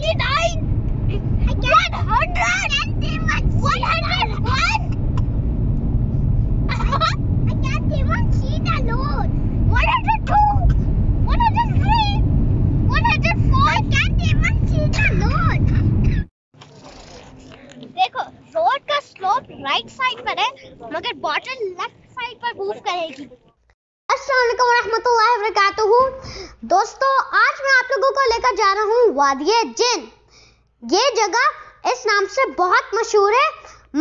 देखो रोड का slope right side पर है मगर बॉटल लेफ्ट साइड पर मूव करेगी। अस्सलामुअलैकुम रहमतुल्लाहि वबरकातुहू। दोस्तों आज मैं आप लोगों को लेकर जा रहा हूँ वादी जिन्न। ये जगह इस नाम से बहुत मशहूर है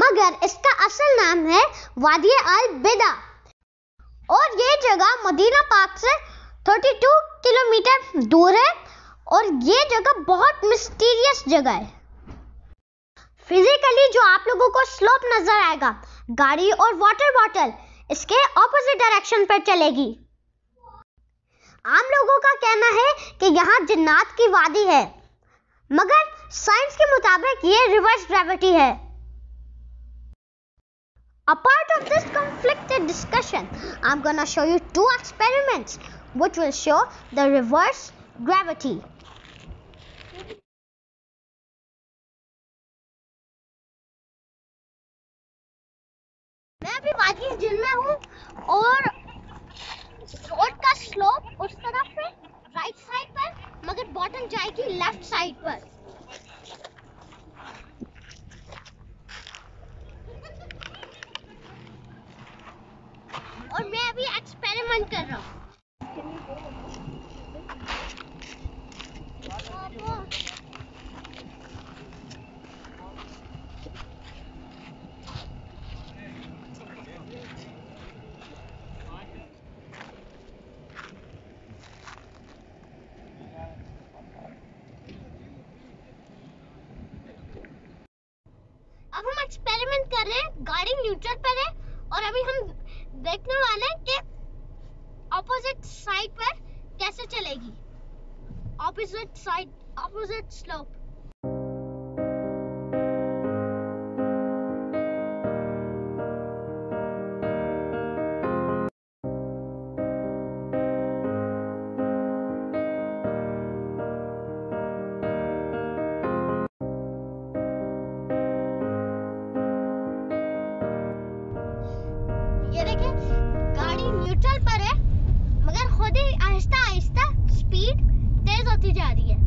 मगर इसका असल नाम है वादी अल बैदा और ये जगह मदीना पाक से 32 किलोमीटर दूर है और ये जगह बहुत मिस्टीरियस जगह है। फिजिकली जो आप लोगों को स्लोप नजर आएगा गाड़ी और वाटर बॉटल इसके ऑपोजिट डायरेक्शन पर चलेगी। आम लोगों का कहना है कि यहाँ जिन्नात की वादी है मगर साइंस के मुताबिक ये रिवर्स ग्रेविटी है। Apart of this conflicted discussion I am gonna show you 2 experiments which will show the reverse gravity. मैं वादी जिन्न में हूँ और रोड का स्लोप उस तरफ है राइट साइड पर मगर बॉटम जाएगी लेफ्ट साइड पर। और मैं अभी एक्सपेरिमेंट कर रहा हूँ। अब हम एक्सपेरिमेंट कर रहे हैं, गाड़ी न्यूट्रल पर है और अभी हम देखने वाले हैं कि ऑपोजिट साइड पर कैसे चलेगी। Opposite side, opposite slope. गाड़ी न्यूट्रल पर है मगर खुद ही आहिस्ता आहिस्ता स्पीड तेज होती जा रही है।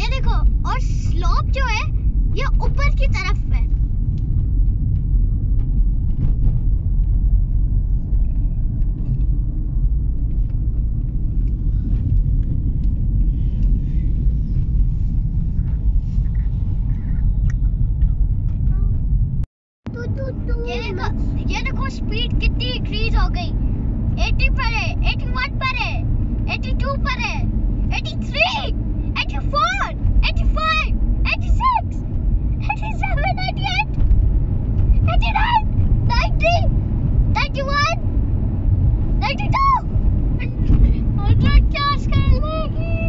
ये देखो और स्लोप जो है ये ऊपर की तरफ है। ये देखो स्पीड कितनी इंक्रीज हो गई। 80 पर है, 81 पर है, 82 पर है, 83, 84, 85, 86, 87, 88, 89, 90, 91, 92, 100 क्रॉस कर लेगी।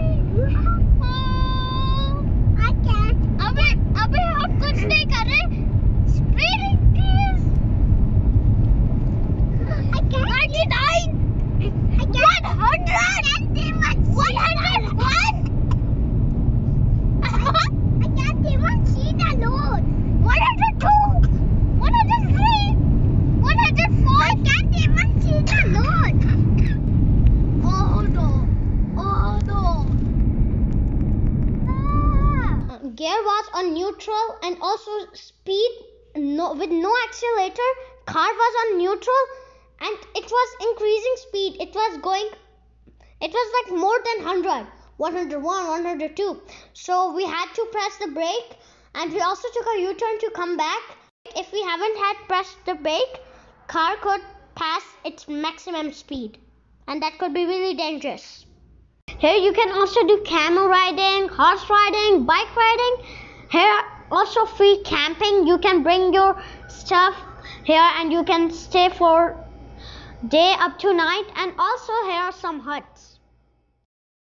अबे हम कुछ नहीं कर रहे। Gear was on neutral and also speed with no accelerator. Car was on neutral and it was increasing speed. It was like more than 100, 101, 102. So we had to press the brake and we also took a U-turn to come back. If we haven't had pressed the brake, car could pass its maximum speed and that could be really dangerous. Here you can also do camel riding, horse riding, bike riding. Here also free camping. You can bring your stuff here and you can stay for day up to night, and also here are some huts.